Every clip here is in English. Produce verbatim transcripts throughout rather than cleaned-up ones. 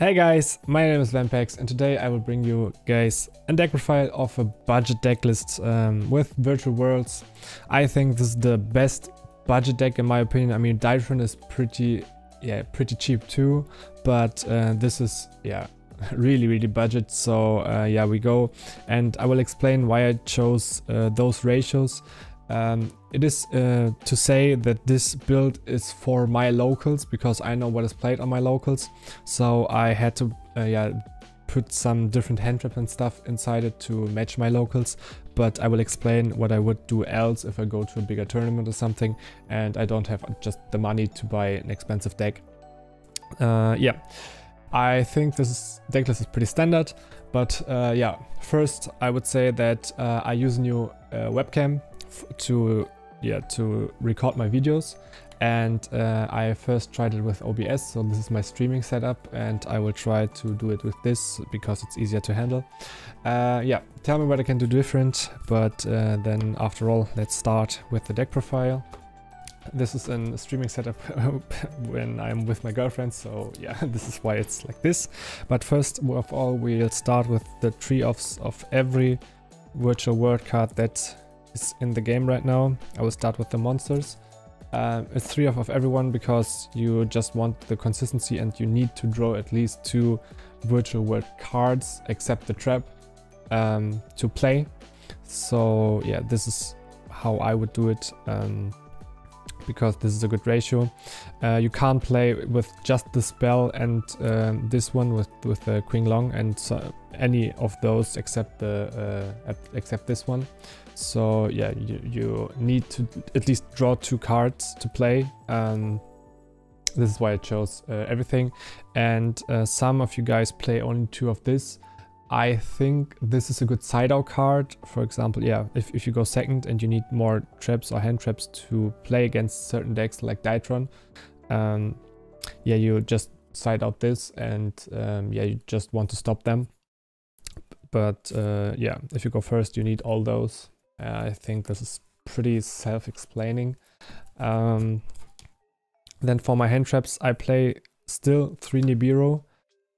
Hey guys, my name is Vempex and today I will bring you guys a deck profile of a budget deck list um, with Virtual Worlds. I think this is the best budget deck in my opinion. I mean, Dietron is pretty, yeah, pretty cheap too, but uh, this is, yeah, really, really budget. So uh, yeah, we go and I will explain why I chose uh, those ratios. Um, it is uh, to say that this build is for my locals because I know what is played on my locals, so I had to uh, yeah, put some different hand traps and stuff inside it to match my locals, but I will explain what I would do else if I go to a bigger tournament or something and I don't have just the money to buy an expensive deck. Uh, yeah, I think this decklist is pretty standard, but uh, yeah, first I would say that uh, I use a new uh, webcam to yeah to record my videos, and uh, I first tried it with O B S, so this is my streaming setup, and I will try to do it with this because it's easier to handle. Uh, yeah, tell me what I can do different, but uh, then after all, let's start with the deck profile. This is a streaming setup when I'm with my girlfriend, so yeah, this is why it's like this. But first of all, we'll start with the tree offs of every virtual world card that is in the game right now. I will start with the monsters. Um, it's three off of everyone because you just want the consistency and you need to draw at least two virtual world cards, except the trap, um, to play. So yeah, this is how I would do it, um, because this is a good ratio. Uh, you can't play with just the spell and um, this one with with the Qinglong and so any of those except the uh, except this one. So yeah, you, you need to at least draw two cards to play. Um, this is why I chose uh, everything, and uh, some of you guys play only two of this. I think this is a good side-out card, for example, yeah, if, if you go second and you need more traps or hand traps to play against certain decks like Dietron, um, yeah, you just side-out this and um, yeah, you just want to stop them. But uh, yeah, if you go first, you need all those. Uh, I think this is pretty self-explaining. Um, then for my hand traps, I play still three Nibiru.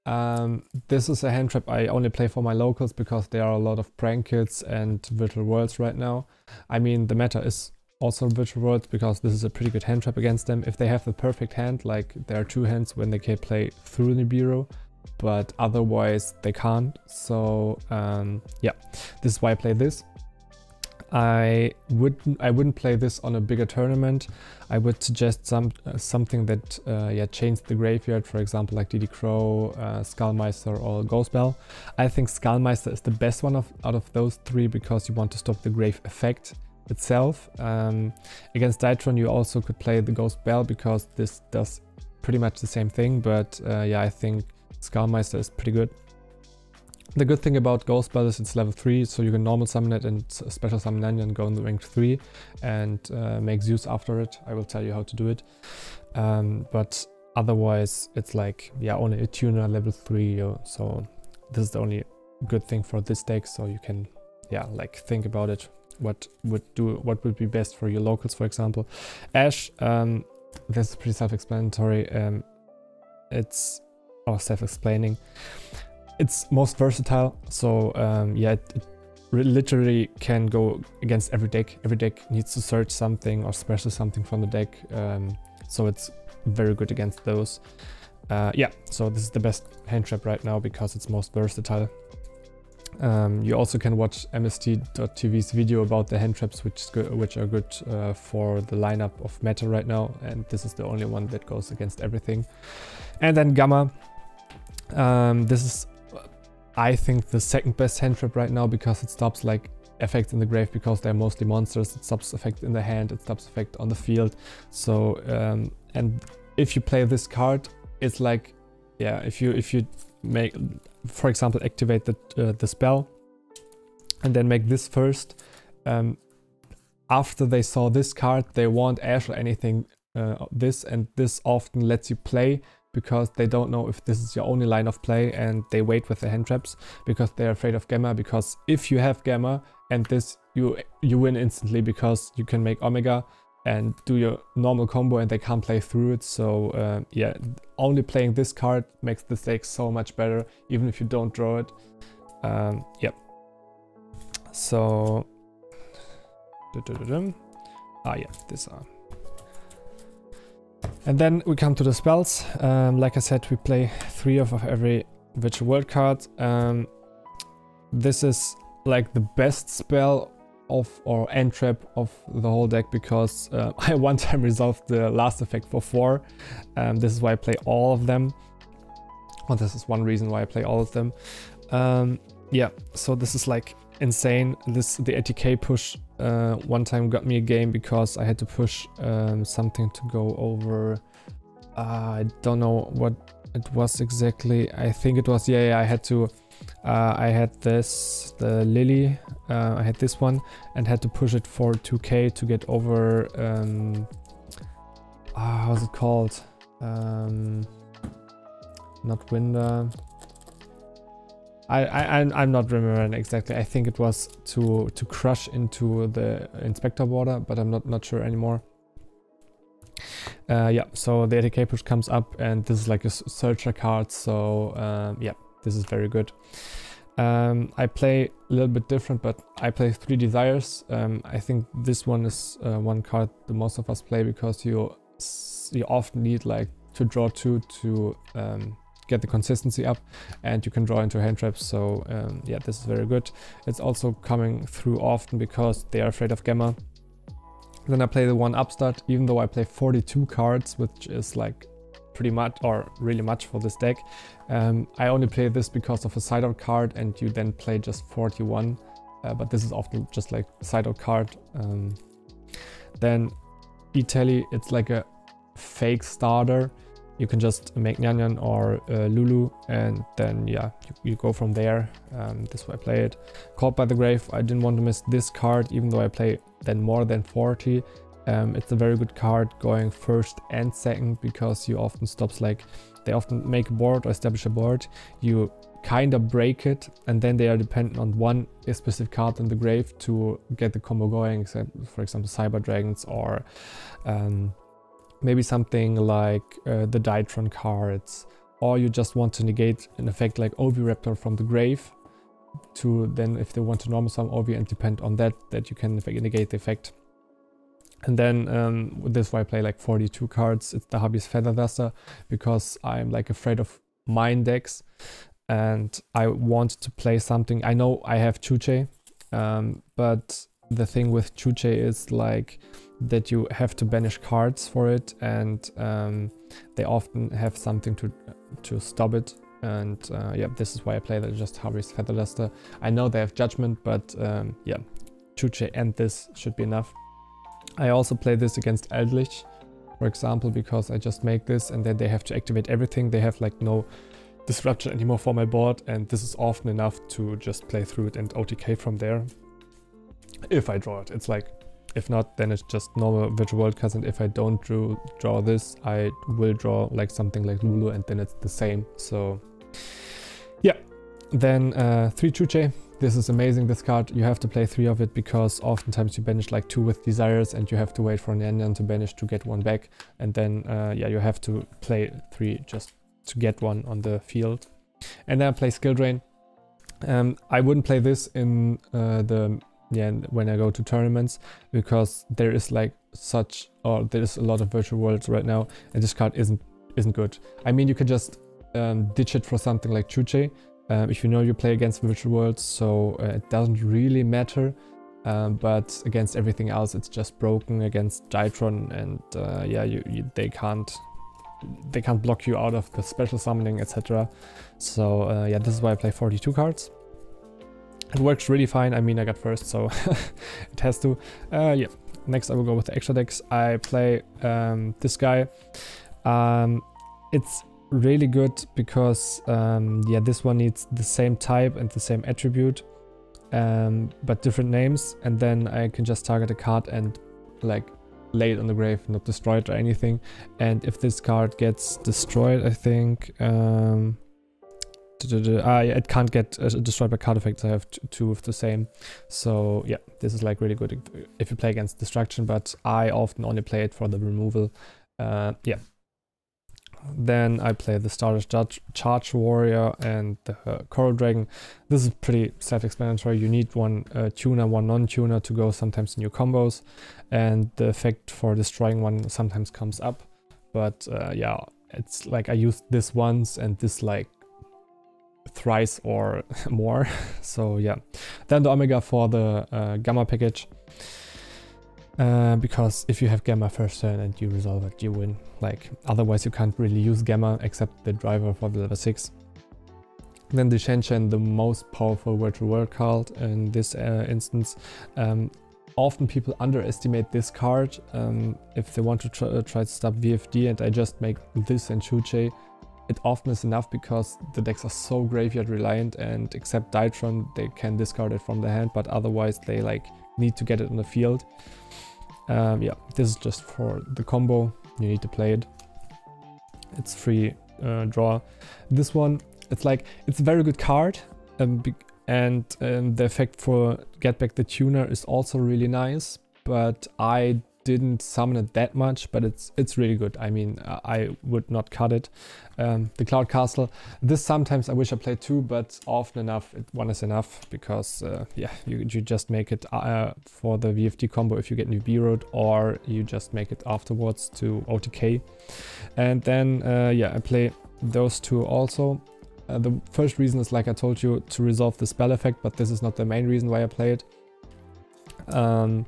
Um, this is a hand trap I only play for my locals because there are a lot of prank kits and virtual worlds right now. I mean, the meta is also virtual worlds because this is a pretty good hand trap against them. If they have the perfect hand, like there are two hands when they can play through Nibiru, but otherwise they can't. So um, yeah, this is why I play this. I wouldn't I wouldn't play this on a bigger tournament. I would suggest some uh, something that uh, yeah changes the graveyard, for example like D D Crow, uh, Skullmeister or Ghost Belle. I think Skullmeister is the best one of, out of those three because you want to stop the grave effect itself. Um, against Dietron you also could play the Ghost Belle because this does pretty much the same thing, but uh, yeah, I think Skullmeister is pretty good. The good thing about Ghost Belle is it's level three, so you can normal summon it and special summon Nyan Nyan and go in the rank three and uh, make Zeus after it. I will tell you how to do it. Um, but otherwise it's like, yeah, only a tuner level three, so this is the only good thing for this deck, so you can, yeah, like think about it, what would do, what would be best for your locals, for example. Ash, um, this is pretty self-explanatory, um, it's or self-explaining. It's most versatile, so um, yeah, it, it literally can go against every deck. Every deck needs to search something or special something from the deck, um, so it's very good against those. Uh, yeah, so this is the best hand trap right now because it's most versatile. Um, you also can watch M S T dot T V's video about the hand traps, which, which are good uh, for the lineup of meta right now, and this is the only one that goes against everything. And then Gamma. Um, this is, I think, the second best hand trap right now because it stops like effects in the grave because they're mostly monsters. It stops effect in the hand, it stops effect on the field. So um, and if you play this card, it's like, yeah, if you if you make, for example, activate the uh, the spell and then make this first, um, after they saw this card, they won't Ash or anything uh, this, and this often lets you play because they don't know if this is your only line of play and they wait with the hand traps because they're afraid of Gamma, because if you have Gamma and this, you you win instantly because you can make Omega and do your normal combo and they can't play through it. So uh, yeah, only playing this card makes the deck so much better, even if you don't draw it. Um, yep. So... Du -du -du -dum. Ah yeah, these are. And then we come to the spells. Um, like I said, we play three of every Virtual World card. Um, this is like the best spell of or end trap of the whole deck, because uh, I one time resolved the last effect for four. Um, this is why I play all of them. Well, this is one reason why I play all of them. Um, yeah, so this is like insane. This the A T K push uh, one time got me a game because I had to push um, something to go over. Uh, I don't know what it was exactly. I think it was yeah. yeah I had to. Uh, I had this, the Lily, uh, I had this one and had to push it for two K to get over, um, uh, how's it called, um, not Winder, I, I, I'm, I'm not remembering exactly, I think it was to, to crush into the Inspector border, but I'm not, not sure anymore. Uh, yeah, so the A T K push comes up and this is like a searcher card, so um, yeah. This is very good. Um, I play a little bit different, but I play three Desires. Um, I think this one is uh, one card the most of us play because you you often need like to draw two to um, get the consistency up, and you can draw into hand traps. So um, yeah, this is very good. It's also coming through often because they are afraid of Gamma. Then I play the one Upstart, even though I play forty-two cards, which is like pretty much or really much for this deck. Um, I only play this because of a sideout card and you then play just forty-one, uh, but this is often just like sideout card. Um, then Italy, it's like a fake starter. You can just make Nyan Nyan or uh, Lulu and then yeah, you, you go from there. Um, this is where I play it. Caught by the Grave, I didn't want to miss this card even though I play then more than forty. Um, it's a very good card going first and second because you often stops like they often make a board or establish a board. You kind of break it and then they are dependent on one specific card in the grave to get the combo going. So, for example, Cyber Dragons or um, maybe something like uh, the Dietron cards, or you just want to negate an effect like Ovi Raptor from the grave to then if they want to normal summon Ovi and depend on that that you can negate the effect. And then um, this is why I play like forty-two cards. It's the Harvey's Featherduster because I'm like afraid of mine decks and I want to play something. I know I have Chuche, um, but the thing with Chuche is like that you have to banish cards for it and um, they often have something to, to stop it. And uh, yeah, this is why I play that just Harvey's Featherduster. I know they have Judgment, but um, yeah, Chuche and this should be enough. I also play this against Eldlich, for example, because I just make this and then they have to activate everything. They have like no disruption anymore for my board and this is often enough to just play through it and O T K from there. If I draw it, it's like, if not, then it's just normal Virtual World cards, and if I don't drew, draw this, I will draw like something like Lulu and then it's the same. So yeah, then uh, three Chuche. This is amazing, this card. You have to play three of it because oftentimes you banish like two with Desires and you have to wait for Nyan Nyan to banish to get one back. And then, uh, yeah, you have to play three just to get one on the field. And then I play Skill Drain. Um, I wouldn't play this in uh, the, yeah, when I go to tournaments because there is like such, or there is a lot of Virtual Worlds right now and this card isn't, isn't good. I mean, you can just um, ditch it for something like Chuche. Um, if you know you play against Virtual Worlds, so uh, it doesn't really matter, um, but against everything else it's just broken against Dietron and uh, yeah, you, you, they can't they can't block you out of the special summoning, et cetera. So uh, yeah, this is why I play forty-two cards. It works really fine. I mean, I got first, so it has to. Uh, yeah. Next, I will go with the extra decks. I play um, this guy. Um, it's really good because um yeah, this one needs the same type and the same attribute, um but different names, and then I can just target a card and like lay it on the grave, not destroy it or anything. And if this card gets destroyed, I think um Ah, yeah, it can't get uh, destroyed by card effects. I have two of the same. So yeah, this is like really good if you play against Destruction, but I often only play it for the removal. Uh, yeah. Then I play the Stardust Charge Warrior and the uh, Coral Dragon. This is pretty self-explanatory. You need one uh, tuner, one non-tuner to go sometimes new combos, and the effect for destroying one sometimes comes up. But uh, yeah, it's like I used this once and this like thrice or more. So yeah. Then the Omega for the uh, Gamma package. Uh, because if you have Gamma first turn and you resolve it, you win. Like, otherwise you can't really use Gamma except the driver for the level six. Then the Shen-Shen, the most powerful virtual world card in this uh, instance. Um, often people underestimate this card um, if they want to tr uh, try to stop V F D, and I just make this and Chuche. It often is enough because the decks are so graveyard reliant, and except Dietron, they can discard it from the hand, but otherwise they like need to get it on the field. Um, yeah, this is just for the combo. You need to play it. It's free uh, draw. This one, it's like, it's a very good card, um, and um, the effect for get back the tuner is also really nice, but I didn't summon it that much, but it's it's really good. I mean, I would not cut it. Um, the Cloud Castle, this sometimes I wish I played two, but often enough it, one is enough, because uh, yeah, you, you just make it uh, for the V F D combo if you get Nibiru, or you just make it afterwards to O T K. And then uh, yeah, I play those two also. Uh, the first reason is, like I told you, to resolve the spell effect, but this is not the main reason why I play it. Um,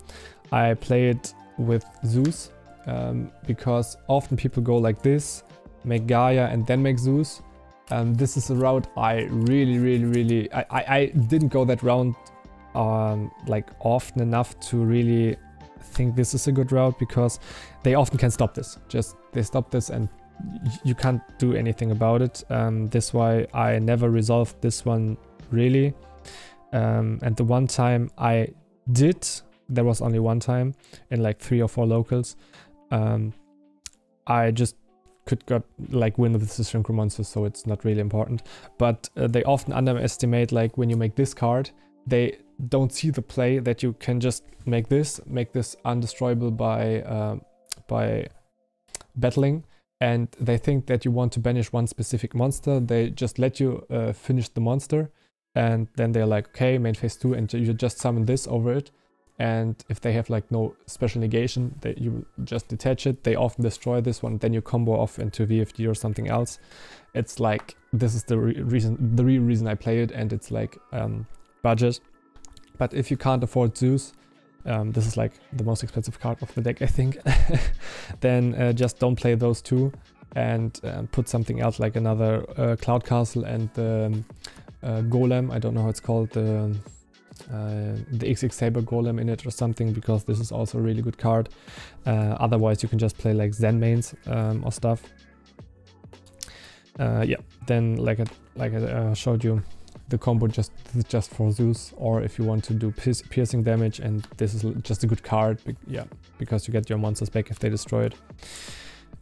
I play it with Zeus, um, because often people go like this, make Gaia and then make Zeus. Um, this is a route I really, really, really, I, I, I didn't go that round um, like often enough to really think this is a good route, because they often can stop this. Just they stop this and you can't do anything about it. Um, that's why I never resolved this one really. Um, and the one time I did, there was only one time in like three or four locals. Um, I just could got like win with the Synchro Monster, so it's not really important. But uh, they often underestimate, like when you make this card, they don't see the play that you can just make this, make this undestroyable by uh, by battling. And they think that you want to banish one specific monster. They just let you uh, finish the monster. And then they're like, okay, main phase two, and you just summon this over it. And if they have like no special negation, that you just detach it, they often destroy this one, then you combo off into V F D or something else. It's like, this is the re reason, the real reason I play it, and it's like um, budget. But if you can't afford Zeus, um, this is like the most expensive card of the deck, I think, then uh, just don't play those two and uh, put something else, like another uh, Cloud Castle and the um, uh, Golem, I don't know how it's called, the... Uh, the double X Saber Golem in it or something, because this is also a really good card. Uh, otherwise you can just play like Zen mains um, or stuff. Uh, yeah, then like I, like I uh, showed you, the combo just just for Zeus, or if you want to do piercing damage, and this is just a good card, be yeah, because you get your monsters back if they destroy it.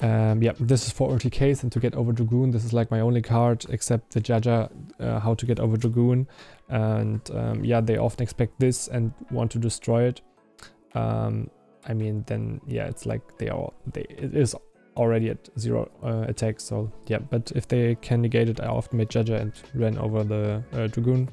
Um, yeah, this is for O T Ks and to get over Dragoon. This is like my only card except the Jaja, uh, how to get over Dragoon. And um, yeah, they often expect this and want to destroy it. Um, I mean, then yeah, it's like they are, they, it is already at zero uh, attack. So yeah, but if they can negate it, I often made Jaja and ran over the uh, Dragoon.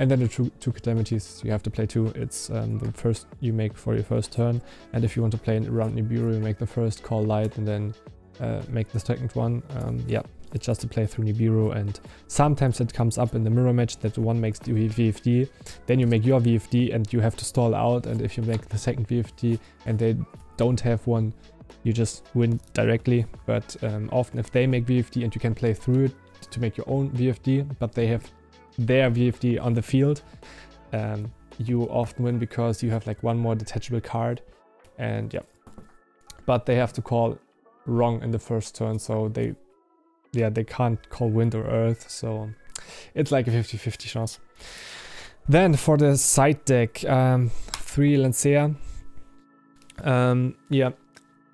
And then the two, two calamities you have to play too. It's um, the first you make for your first turn, and if you want to play around Nibiru, you make the first, call light, and then uh, make the second one. Um, yeah, it's just to play through Nibiru, and sometimes it comes up in the mirror match that one makes the V F D, then you make your V F D and you have to stall out, and if you make the second V F D and they don't have one, you just win directly. But um, often if they make V F D and you can play through it to make your own V F D, but they have their V F D on the field, um, you often win because you have like one more detachable card, and yeah, but they have to call wrong in the first turn, so they yeah they can't call wind or earth, so it's like a fifty fifty chance. Then for the side deck, um, three Lancea. Um, yeah,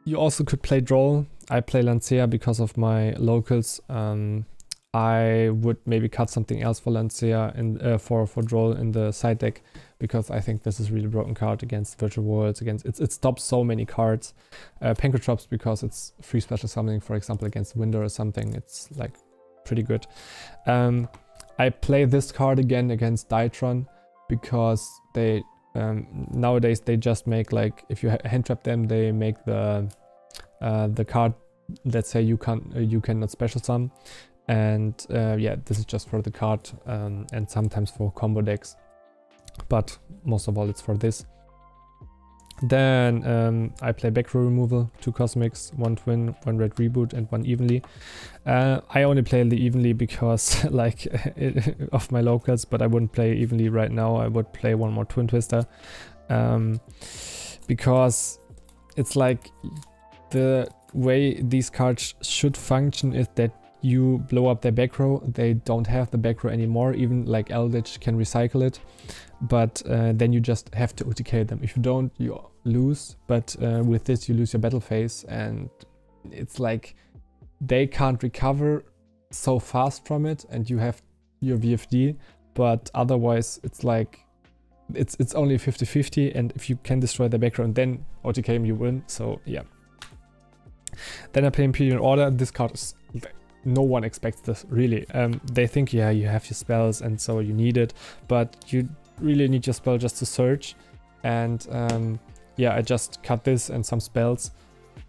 you also could play Droll. I play Lancea because of my locals. Um, I would maybe cut something else for Lancea and uh, for for Droll in the side deck, because I think this is really broken card against Virtual Worlds. Against it, it stops so many cards. Uh, Pankotrops, because it's free special summoning, for example, against Winder or something. It's like pretty good. Um, I play this card again against Dietron, because they um, nowadays they just make, like, if you hand trap them, they make the uh, the card. Let's say you can't uh, you cannot special summon. And uh, yeah, this is just for the card, um, and sometimes for combo decks, but most of all it's for this. Then um, I play back row removal, two cosmics, one twin, one red reboot, and one evenly. Uh, I only play the evenly because like it, of my locals, but I wouldn't play evenly right now. I would play one more twin twister, um, because it's like the way these cards should function is that you blow up their back row. They don't have the back row anymore. Even like Eldlich can recycle it, but uh, then you just have to O T K them. If you don't, you lose, but uh, with this you lose your battle phase, and it's like they can't recover so fast from it, and you have your V F D, but otherwise it's like it's it's only fifty fifty, and if you can destroy the back row and then O T K them, you win. So yeah. Then I play Imperial Order. This card is, no one expects this, really. Um, they think, yeah, you have your spells and so you need it, but you really need your spell just to search. And um, yeah, I just cut this and some spells,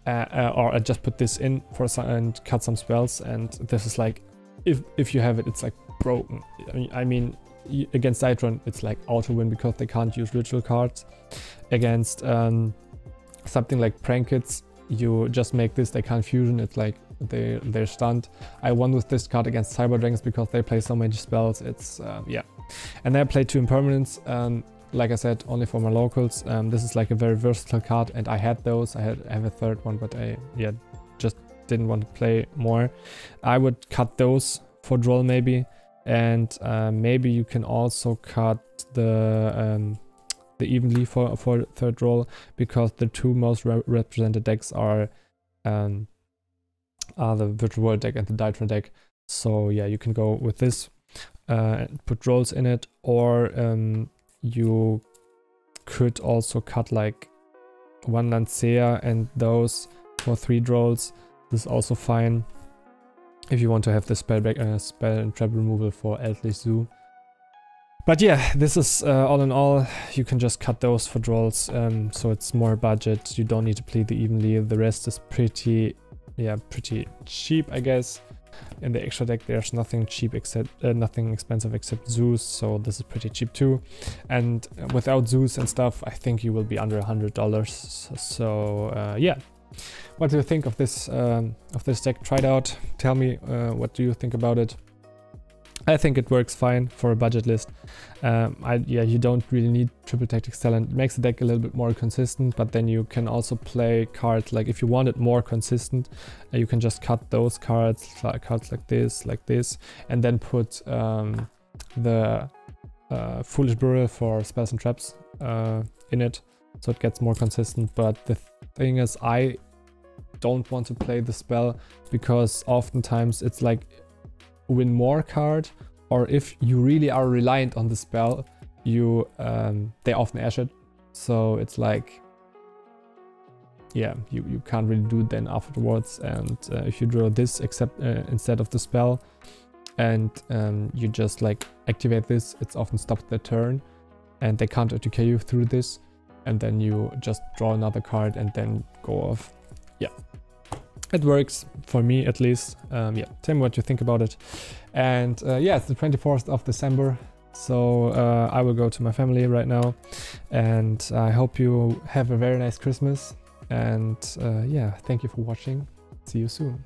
uh, uh, or I just put this in for some and cut some spells. And this is like, if if you have it, it's like broken. I mean, I mean against Dietron, it's like auto win because they can't use ritual cards. Against um, something like Prankits, you just make this, they can't fusion. It's like they they're stunned. I won with this card against Cyber Dragons because they play so many spells. It's um, yeah, and then I play two impermanents. Um, like I said, only for my locals. Um, this is like a very versatile card, and I had those. I had I have a third one, but I yeah just didn't want to play more. I would cut those for Droll maybe, and uh, maybe you can also cut the. Um, The evenly for for third roll, because the two most re represented decks are um are the Virtual World deck and the Dietron deck. So yeah, you can go with this uh and put rolls in it, or um you could also cut like one Lancea and those for three rolls. This is also fine if you want to have the spell back uh, spell and trap removal for Eldlich Zoo. But yeah, this is uh, all in all, you can just cut those for Drolls, um, so it's more budget. You don't need to play the evenly. The rest is pretty, yeah, pretty cheap, I guess. In the extra deck, there's nothing cheap except uh, nothing expensive except Zeus, so this is pretty cheap too. And without Zeus and stuff, I think you will be under a hundred dollars. So uh, yeah, what do you think of this um, of this deck? Try it out. Tell me uh, what do you think about it. I think it works fine for a budget list. Um, I, yeah, you don't really need triple tactics talent. It makes the deck a little bit more consistent, but then you can also play cards like, if you want it more consistent, uh, you can just cut those cards, like, cards like this, like this, and then put um, the uh, Foolish Burial for spells and traps uh, in it, so it gets more consistent. But the thing is, I don't want to play the spell because oftentimes it's like win more card, or if you really are reliant on the spell, you um, they often ash it, so it's like yeah, you, you can't really do it then afterwards. And uh, if you draw this except uh, instead of the spell, and um, you just like activate this, it's often stopped their turn and they can't O T K you through this, and then you just draw another card and then go off. Yeah, it works for me at least. Um, yeah, tell me what you think about it. And uh, yeah, it's the twenty-fourth of December, so uh, I will go to my family right now, and I hope you have a very nice Christmas. And uh, yeah, thank you for watching. See you soon.